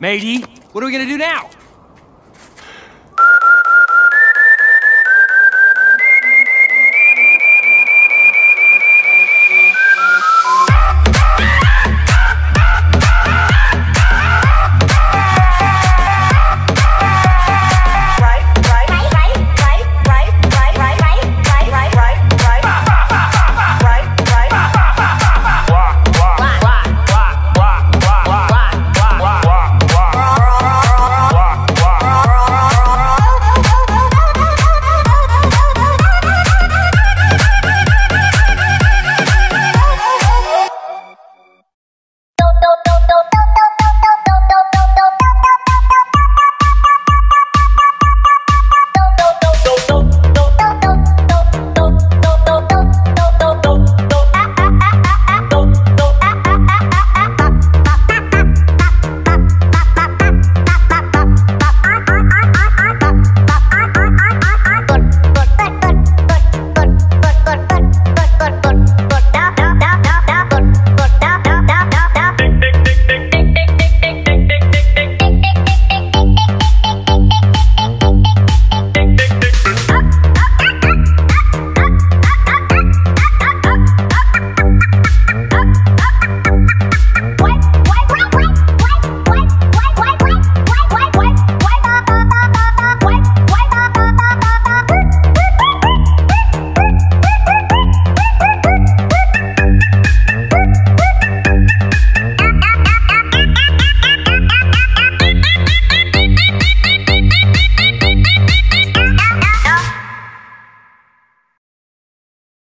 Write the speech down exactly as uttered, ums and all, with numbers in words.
Matey, what are we gonna do now? No, no, no.